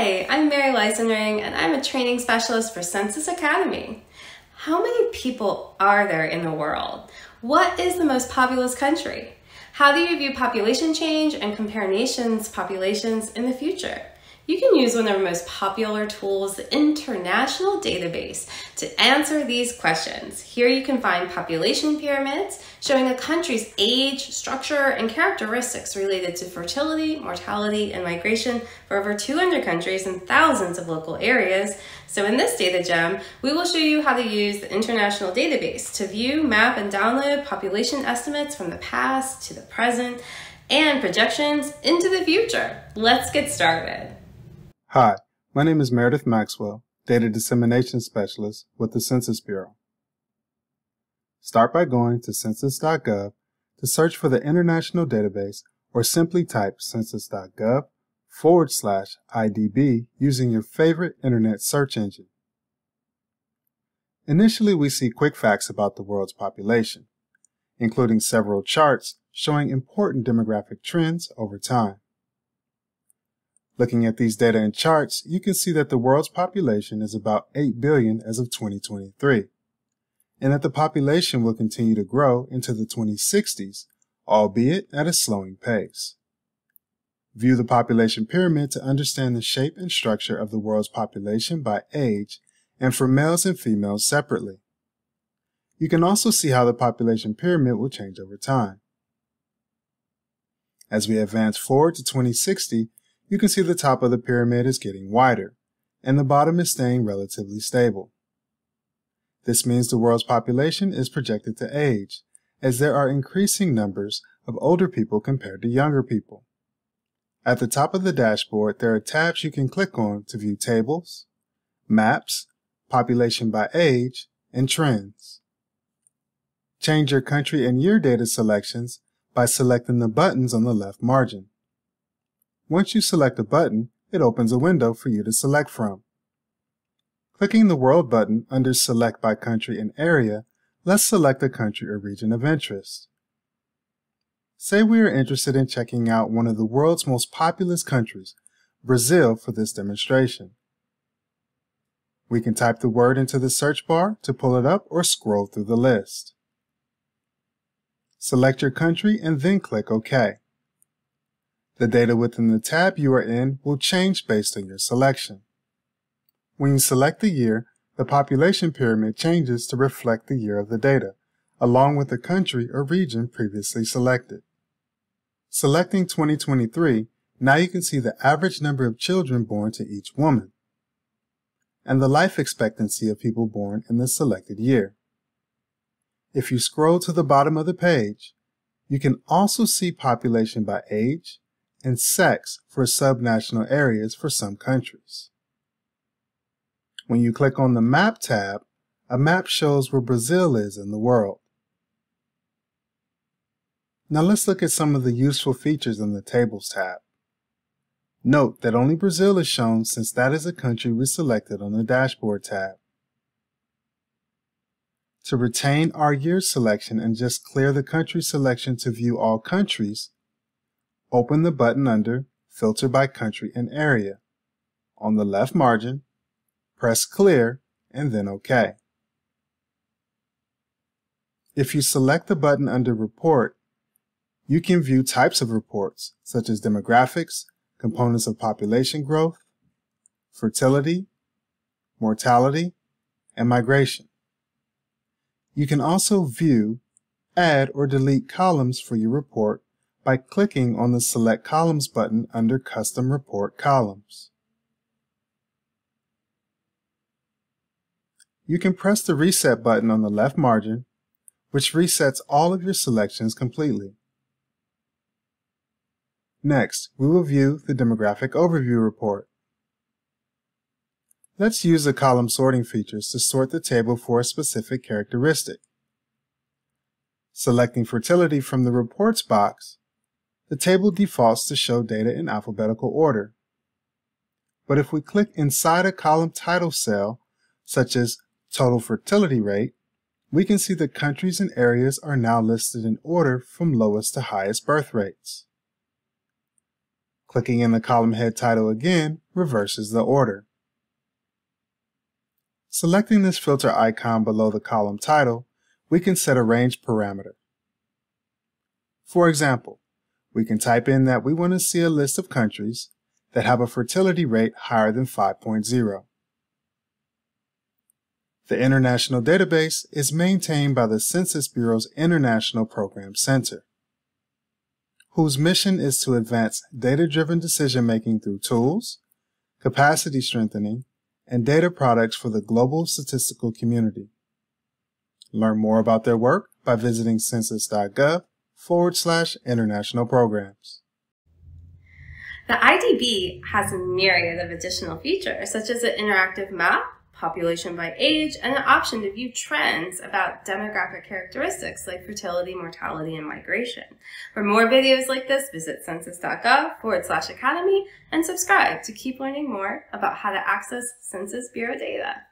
Hi, I'm Mary Leisenring, and I'm a training specialist for Census Academy. How many people are there in the world? What is the most populous country? How do you view population change and compare nations' populations in the future? You can use one of our most popular tools, the International Database, to answer these questions. Here you can find population pyramids showing a country's age, structure, and characteristics related to fertility, mortality, and migration for over 200 countries and thousands of local areas. So in this data gem, we will show you how to use the International Database to view, map, and download population estimates from the past to the present and projections into the future. Let's get started. Hi, my name is Meredith Maxwell, Data Dissemination Specialist with the Census Bureau. Start by going to census.gov to search for the International Database, or simply type census.gov/IDB using your favorite internet search engine. Initially, we see quick facts about the world's population, including several charts showing important demographic trends over time. Looking at these data and charts, you can see that the world's population is about 8 billion as of 2023, and that the population will continue to grow into the 2060s, albeit at a slowing pace. View the population pyramid to understand the shape and structure of the world's population by age and for males and females separately. You can also see how the population pyramid will change over time. As we advance forward to 2060, you can see the top of the pyramid is getting wider, and the bottom is staying relatively stable. This means the world's population is projected to age, as there are increasing numbers of older people compared to younger people. At the top of the dashboard, there are tabs you can click on to view tables, maps, population by age, and trends. Change your country and year data selections by selecting the buttons on the left margin. Once you select a button, it opens a window for you to select from. Clicking the World button under Select by Country and Area, let's select a country or region of interest. Say we are interested in checking out one of the world's most populous countries, Brazil, for this demonstration. We can type the word into the search bar to pull it up or scroll through the list. Select your country and then click OK. The data within the tab you are in will change based on your selection. When you select the year, the population pyramid changes to reflect the year of the data, along with the country or region previously selected. Selecting 2023, now you can see the average number of children born to each woman, and the life expectancy of people born in the selected year. If you scroll to the bottom of the page, you can also see population by age and sex for subnational areas for some countries. When you click on the Map tab, a map shows where Brazil is in the world. Now let's look at some of the useful features in the Tables tab. Note that only Brazil is shown since that is a country we selected on the Dashboard tab. To retain our year selection and just clear the country selection to view all countries, open the button under Filter by Country and Area on the left margin, press Clear, and then OK. If you select the button under Report, you can view types of reports such as demographics, components of population growth, fertility, mortality, and migration. You can also view, add, or delete columns for your report by clicking on the Select Columns button under Custom Report Columns. You can press the Reset button on the left margin, which resets all of your selections completely. Next, we will view the Demographic Overview report. Let's use the column sorting features to sort the table for a specific characteristic. Selecting fertility from the Reports box, the table defaults to show data in alphabetical order. But if we click inside a column title cell, such as Total Fertility Rate, we can see the countries and areas are now listed in order from lowest to highest birth rates. Clicking in the column head title again reverses the order. Selecting this filter icon below the column title, we can set a range parameter. For example, we can type in that we want to see a list of countries that have a fertility rate higher than 5.0. The International Database is maintained by the Census Bureau's International Program Center, whose mission is to advance data-driven decision-making through tools, capacity strengthening, and data products for the global statistical community. Learn more about their work by visiting census.gov/international programs. The IDB has a myriad of additional features, such as an interactive map, population by age, and an option to view trends about demographic characteristics like fertility, mortality, and migration. For more videos like this, visit census.gov/academy and subscribe to keep learning more about how to access Census Bureau data.